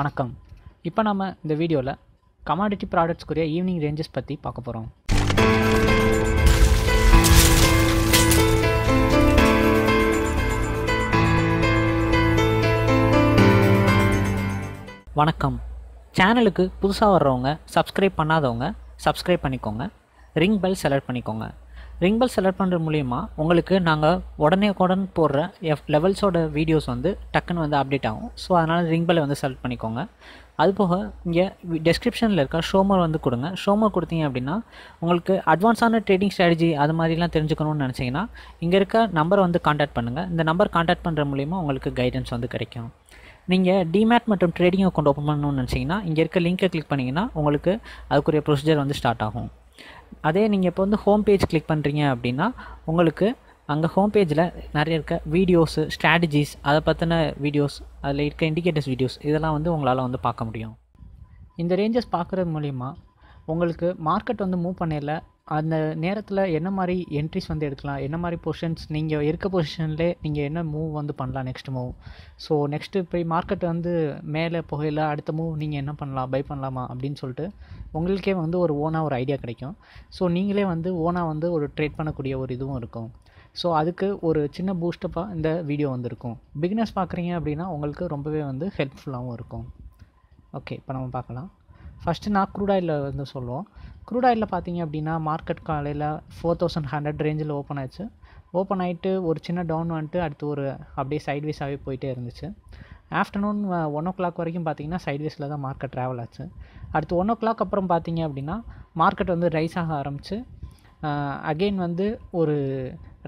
வணக்கம். இப்போ நம்ம இந்த வீடியோவில் கமாடிட்டி ப்ராடக்ட்ஸ்க்குரிய ஈவினிங் ரேஞ்சஸ் பற்றி பார்க்க போகிறோம். வணக்கம். சேனலுக்கு புதுசாக வர்றவங்க, சப்ஸ்கிரைப் பண்ணாதவங்க சப்ஸ்கிரைப் பண்ணிக்கோங்க. ரிங் பெல் செலக்ட் பண்ணிக்கோங்க. ரிங் பெல் செலக்ட் பண்ணுறது மூலிமா உங்களுக்கு நாங்கள் உடனே போடுற லெவல்ஸோட வீடியோஸ் வந்து டக்குன்னு வந்து அப்டேட் ஆகும். ஸோ அதனால் ரிங் பெல்லை வந்து செலக்ட் பண்ணிக்கோங்க. அதுபோக இங்கே டெஸ்கிரிப்ஷனில் இருக்க ஷோமர் வந்து கொடுங்க. ஷோமர் கொடுத்தீங்க அப்படின்னா உங்களுக்கு அட்வான்ஸான ட்ரேடிங் ஸ்ட்ராட்டஜி அது மாதிரிலாம் தெரிஞ்சுக்கணும்னு நினச்சிங்கன்னா இங்கே இருக்க நம்பரை வந்து காண்டாக்ட் பண்ணுங்கள். இந்த நம்பர் காண்டாக்ட் பண்ணுற மூலிமா உங்களுக்கு கைடன்ஸ் வந்து கிடைக்கும். நீங்கள் டிமேட் மற்றும் ட்ரேடிங் அக்கௌண்ட் ஓப்பன் பண்ணணும்னு நினச்சிங்கன்னா இங்கே இருக்க லிங்க்கை கிளிக் பண்ணிங்கன்னா உங்களுக்கு அதுக்குரிய ப்ரொசீஜர் வந்து ஸ்டார்ட் ஆகும். அதே நீங்கள் இப்போ வந்து ஹோம் பேஜ் கிளிக் பண்ணுறீங்க அப்படின்னா உங்களுக்கு அங்கே ஹோம் பேஜில் நிறைய இருக்க வீடியோஸு, ஸ்ட்ராட்டஜிஸ், அதை பற்றின வீடியோஸ், அதில் இருக்க இண்டிகேட்டர்ஸ் வீடியோஸ் இதெல்லாம் வந்து உங்களால் வந்து பார்க்க முடியும். இந்த ரேஞ்சஸ் பார்க்குறது மூலிமா உங்களுக்கு மார்க்கெட் வந்து மூவ் பண்ணல அந்த நேரத்தில் என்ன மாதிரி என்ட்ரிஸ் வந்து எடுக்கலாம், என்ன மாதிரி பொசிஷன்ஸ் நீங்கள் இருக்க பொசிஷன்லே நீங்கள் என்ன மூவ் வந்து பண்ணலாம், நெக்ஸ்ட் மூவ். ஸோ நெக்ஸ்ட்டு இப்போ மார்க்கெட் வந்து மேலே போகல அடுத்த மூவ் நீங்கள் என்ன பண்ணலாம், பை பண்ணலாமா அப்படின்னு சொல்லிட்டு உங்களுக்கே வந்து ஒரு ஓனாக ஒரு ஐடியா கிடைக்கும். ஸோ நீங்களே வந்து ஓனாக வந்து ஒரு ட்ரேட் பண்ணக்கூடிய ஒரு இதுவும் இருக்கும். ஸோ அதுக்கு ஒரு சின்ன பூஸ்டப்பாக இந்த வீடியோ வந்துருக்கும். பிகினர்ஸ் பார்க்குறீங்க அப்படின்னா உங்களுக்கு ரொம்பவே வந்து ஹெல்ப்ஃபுல்லாகவும் இருக்கும். ஓகே, இப்போ நம்ம பார்க்கலாம். ஃபஸ்ட்டு நான் க்ரூடாயில் வந்து சொல்லுவோம். க்ரூடாயில் பார்த்தீங்க அப்படின்னா மார்க்கெட் காலையில் 4100 ரேஞ்சில் ஓப்பன் ஆச்சு. ஓப்பன் ஆகிட்டு ஒரு சின்ன டவுன் வந்துட்டு அடுத்து ஒரு அப்படியே சைட்வேஸாகவே போயிட்டே இருந்துச்சு. ஆஃப்டர்நூன் 1 o'clock வரைக்கும் பார்த்திங்கன்னா சைட்வேஸில் தான் மார்க்கெட் ட்ராவல் ஆச்சு. அடுத்து 1 o'clock அப்புறம் பார்த்திங்க அப்படின்னா மார்க்கெட் வந்து ரைஸ் ஆக ஆரம்பிச்சு அகெயின் வந்து ஒரு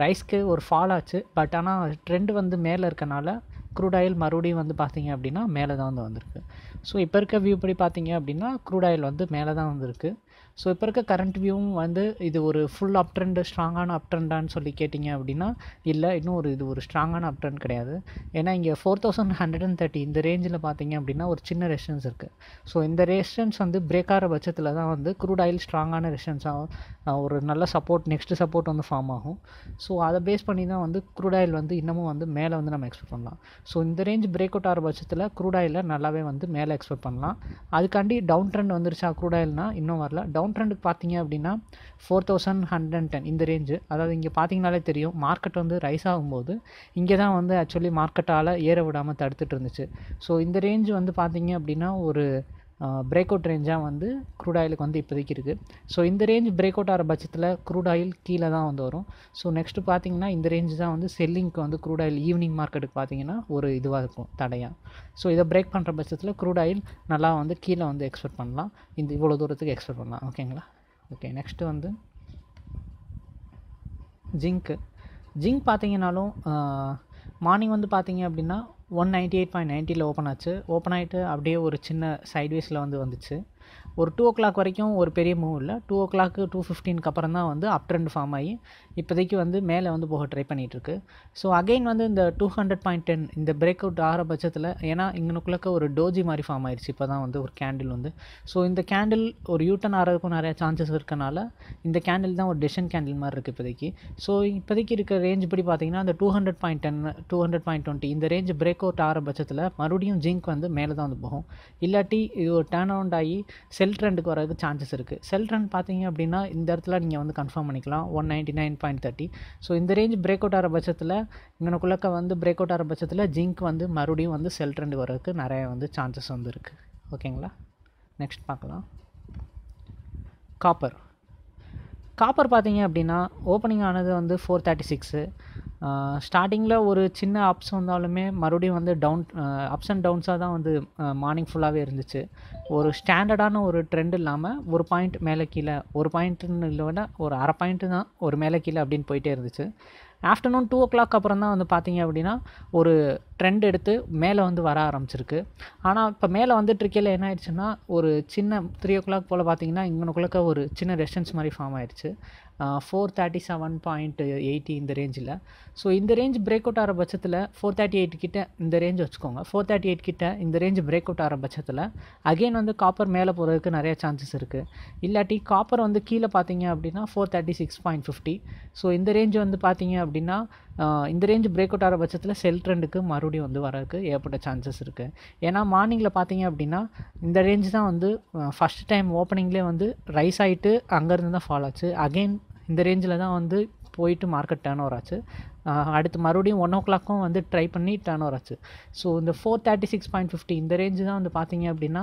ரைஸ்க்கு ஒரு ஃபால் ஆச்சு. பட் ஆனால் ட்ரெண்டு வந்து மேலே இருக்கனால க்ரூட் ஆயில் மறுபடியும் வந்து பார்த்திங்க அப்படின்னா மேலே தான் வந்து வந்திருக்கு. ஸோ இப்போ இருக்க வியூ படி பார்த்திங்க அப்படின்னா க்ரூட் ஆயில் வந்து மேலே தான் வந்திருக்கு. ஸோ இப்போ இருக்க கரண்ட் வியூவும் வந்து இது ஒரு ஃபுல் அப் ட்ரெண்டு, ஸ்ட்ராங்கான அப் ட்ரெண்டான்னு சொல்லி கேட்டிங்க அப்படின்னா இல்லை, இன்னும் ஒரு இது ஒரு ஸ்ட்ராங்கான அப் ட்ரெண்ட் கிடையாது. ஏன்னா இங்கே 4130 இந்த ரேஞ்சில் பார்த்திங்க அப்படின்னா ஒரு சின்ன ரெசிஸ்டன்ஸ் இருக்குது. ஸோ இந்த ரெசிஸ்டன்ஸ் வந்து பிரேக் ஆகிற பட்சத்தில் தான் வந்து க்ரூட் ஆயில் ஸ்ட்ராங்கான ரெசிஸ்டன்ஸாக ஒரு நல்ல சப்போர்ட், நெக்ஸ்ட்டு சப்போர்ட் வந்து ஃபார்ம் ஆகும். ஸோ அதை பேஸ் பண்ணி தான் வந்து க்ரூட் ஆயில் வந்து இன்னமும் வந்து மேலே வந்து நம்ம எக்ஸ்பெக்ட் பண்ணலாம். ஸோ இந்த ரேஞ்ச் பிரேக் அவுட் ஆகிற பட்சத்தில் க்ரூட் ஆயிலில் நல்லாவே வந்து மேலே எக்ஸ்பெக்ட் பண்ணலாம். அதுக்காண்டி டவுன் ட்ரெண்ட் வந்துருச்சா க்ரூட் ஆயில்னால் இன்னும் வரல. டவுன் ட்ரெண்டுக்கு பார்த்தீங்க அப்படின்னா 4110 இந்த ரேஞ்சு, அதாவது இங்கே பார்த்தீங்கனாலே தெரியும் மார்க்கெட் வந்து ரைஸ் ஆகும்போது இங்கே தான் வந்து ஆக்சுவலி மார்க்கெட்டால் ஏற விடாமல் தடுத்துட்டு இருந்துச்சு. ஸோ இந்த ரேஞ்சு வந்து பார்த்தீங்க அப்படின்னா ஒரு பிரேக் அவுட் ரேஞ்சாக வந்து க்ரூட் ஆயிலுக்கு வந்து இப்போதைக்கு இருக்குது. ஸோ இந்த ரேஞ்ச் பிரேக் அவுட் ஆகிற பட்சத்தில் க்ரூட் ஆயில் கீழே தான் வந்து வரும். ஸோ நெக்ஸ்ட்டு பார்த்திங்கன்னா இந்த ரேஞ்சு தான் வந்து செல்லிங்க்கு வந்து க்ரூட் ஆயில் ஈவினிங் மார்க்கெட்டுக்கு பார்த்திங்கன்னா ஒரு இதுவாக இருக்கும் தடையாக. ஸோ இதை பிரேக் பண்ணுற பட்சத்தில் க்ரூட் ஆயில் நல்லா வந்து கீழே வந்து எக்ஸ்பெக்ட் பண்ணலாம், இந்த இவ்வளோ தூரத்துக்கு எக்ஸ்பெக்ட் பண்ணலாம். ஓகேங்களா? ஓகே, நெக்ஸ்ட்டு வந்து ஜிங்க் பார்த்திங்கனாலும் மார்னிங் வந்து பார்த்திங்க அப்படின்னா 198.90 ஓப்பன் ஆச்சு. ஓப்பன் ஆகிட்டு அப்படியே ஒரு சின்ன சைட்வேஸில் வந்து வந்துச்சு. ஒரு 2 o'clock வரைக்கும் ஒரு பெரிய மூவ் இல்லை. 2 o'clock 2:15க்கு அப்புறம் தான் வந்து அப் ட்ரெண்ட் ஃபார்ம் ஆகி இப்போதைக்கு வந்து மேலே வந்து போக ட்ரை பண்ணிகிட்ருக்கு. ஸோ அகெயின் வந்து இந்த 200.10 இந்த பிரேக் அவுட் ஆகிற பட்சத்தில் ஏன்னா இங்கனுக்குள்ளக்க ஒரு டோஜி மாதிரி ஃபார்ம் ஆயிடுச்சு. இப்போ தான் வந்து ஒரு கேண்டில் வந்து ஸோ இந்த கேண்டில் ஒரு யூட்டன் ஆகிறதுக்கும் நிறையா சான்சஸ் இருக்கனால இந்த கேண்டில் தான் ஒரு டெசிஷன் கேண்டில் மாதிரி இருக்குது இப்போதைக்கு. ஸோ இப்போதைக்கு இருக்கிற ரேஞ்ச் படி பார்த்திங்கன்னா அந்த 200.10 200.20 இந்த ரேஞ்ச் பிரேக் அவுட் ஆகிற பட்சத்தில் மறுபடியும் ஜிங்க் வந்து மேலே தான் வந்து போகும். இல்லாட்டி இது ஒரு டர்ன் அரவுண்ட் ஆகி செல் ட்ரெண்டுக்கு வரதுக்கு சான்சஸ் இருக்குது. செல் ட்ரெண்ட் பார்த்தீங்க அப்படின்னா இந்த இடத்துல நீங்கள் வந்து கன்ஃபார்ம் பண்ணிக்கலாம் 199.30. ஸோ இந்த ரேஞ்ச் பிரேக் அவுட் ஆகிற பட்சத்தில் இங்கனுக்குள்ளக்க வந்து பிரேக் அவுட் ஆகிற பட்சத்தில் ஜிங்க் வந்து மறுபடியும் வந்து செல் ட்ரெண்டுக்கு வரதுக்கு நிறைய வந்து சான்சஸ் வந்து இருக்குது. ஓகேங்களா? நெக்ஸ்ட் பார்க்கலாம். காப்பர் பார்த்தீங்க அப்படின்னா ஓப்பனிங் ஆனது வந்து 436. ஸ்டார்டிங்கில் ஒரு சின்ன அப்ஸ் வந்தாலுமே மறுபடியும் வந்து அப்ஸ் அண்ட் டவுன்ஸாக தான் வந்து மார்னிங் ஃபுல்லாகவே இருந்துச்சு. ஒரு ஸ்டாண்டர்டான ஒரு ட்ரெண்ட் இல்லாமல் ஒரு பாயிண்ட் மேலே கீழே, ஒரு பாயிண்ட்டுன்னு இல்லை விட ஒரு அரை பாயிண்ட்டு தான் ஒரு மேலே கீழே அப்படின்னு போயிட்டே இருந்துச்சு. ஆஃப்டர்நூன் 2 o'clock அப்புறம் தான் வந்து பார்த்திங்க அப்படின்னா ஒரு ட்ரெண்ட் எடுத்து மேலே வந்து வர ஆரம்பிச்சிருக்கு. ஆனால் இப்போ மேலே வந்துட்டுருக்கையில் என்ன ஆயிடுச்சுன்னா ஒரு சின்ன 3 o'clock போல் பார்த்திங்கன்னா இங்கனுக்குள்ளக்க ஒரு சின்ன ரெசிஸ்டன்ஸ் மாதிரி ஃபார்ம் ஆயிடுச்சு 437.80 இந்த ரேஞ்சில். ஸோ இந்த ரேஞ்ச் பிரேக் அவுட் ஆகிற பட்சத்தில் 438 கிட்ட இந்த ரேஞ்ச் வச்சுக்கோங்க. 438 கிட்ட இந்த ரேஞ்ச் பிரேக் அவுட் ஆகிற பட்சத்தில் அகெயின் வந்து காப்பர் மேலே போகிறதுக்கு நிறைய சான்சஸ் இருக்குது. இல்லாட்டி காப்பர் வந்து கீழே பார்த்திங்க அப்படின்னா 436.50. ஸோ இந்த ரேஞ்ச் வந்து பார்த்திங்க அப்படின்னா இந்த ரேஞ்ச் பிரேக் அவுட் ஆகிற பட்சத்தில் செல் ட்ரெண்டுக்கு மறுபடியும் வந்து வரதுக்கு ஏற்பட்ட சான்சஸ் இருக்குது. ஏன்னா மார்னிங்கில் பார்த்தீங்க அப்படின்னா இந்த ரேஞ்ச் தான் வந்து ஃபஸ்ட் டைம் ஓப்பனிங்லேயே வந்து ரைஸ் ஆகிட்டு அங்கேருந்து தான் ஃபால் ஆச்சு. அகெயின் இந்த ரேஞ்சில் தான் வந்து போயிட்டு மார்க்கெட் டர்ன் ஓவர் ஆச்சு. அடுத்து மறுபடியும் 1 o'clock வந்து ட்ரை பண்ணி டர்ன் ஓவர் ஆச்சு. ஸோ இந்த 436.50 இந்த ரேஞ்சு தான் வந்து பார்த்தீங்க அப்படின்னா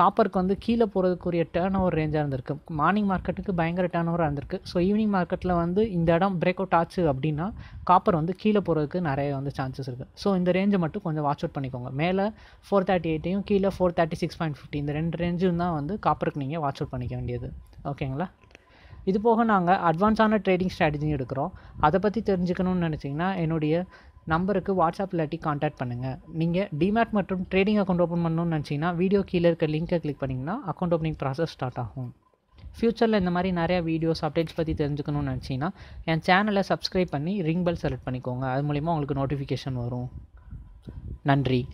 காப்பருக்கு வந்து கீழே போகிறதுக்குரிய டர்ன் ஓவர் ரேஞ்சாக இருந்திருக்கு. மார்னிங் மார்க்கெட்டுக்கு பயங்கர டர்ன் ஓவராக இருந்திருக்கு. ஸோ ஈவினிங் மார்க்கெட்டில் வந்து இந்த இடம் பிரேக் அவுட் ஆச்சு அப்படின்னா காப்பர் வந்து கீழே போகிறதுக்கு நிறைய வந்து சான்சஸ் இருக்குது. ஸோ இந்த ரேஞ்சை மட்டும் கொஞ்சம் வாட்ச் அவுட் பண்ணிக்கோங்க. மேலே 438 கீழே 436.50 இந்த ரெண்டு ரேஞ்சும் தான் வந்து காப்பருக்கு நீங்கள் வாட்ச் அவுட் பண்ணிக்க வேண்டியது. ஓகேங்களா? இது போக நாங்கள் அட்வான்ஸான ட்ரேடிங் ஸ்ட்ராட்டஜியும் எடுக்கிறோம். அதை பற்றி தெரிஞ்சுக்கணும்னு நினச்சிங்கன்னா என்னுடைய நம்பருக்கு வாட்ஸ்அப் இல்லாட்டி காண்டாக்ட் பண்ணுங்கள். நீங்கள் டிமேட் மற்றும் ட்ரேடிங் அக்கௌண்ட் ஓப்பன் பண்ணணும்னு நினச்சிங்கன்னா வீடியோ கீழே இருக்க லிங்க்கை கிளிக் பண்ணிங்கன்னா அக்கௌண்ட் ஓப்பனிங் ப்ராசஸ் ஸ்டார்ட் ஆகும். ஃப்யூச்சரில் இந்த மாதிரி நிறையா வீடியோஸ் அப்டேட்ஸ் பற்றி தெரிஞ்சுக்கணும்னு நினச்சிங்கன்னா என் சேனலை சப்ஸ்கிரைப் பண்ணி ரிங் பெல் செலக்ட் பண்ணிக்கோங்க. அது மூலிமா உங்களுக்கு நோட்டிஃபிகேஷன் வரும். நன்றி.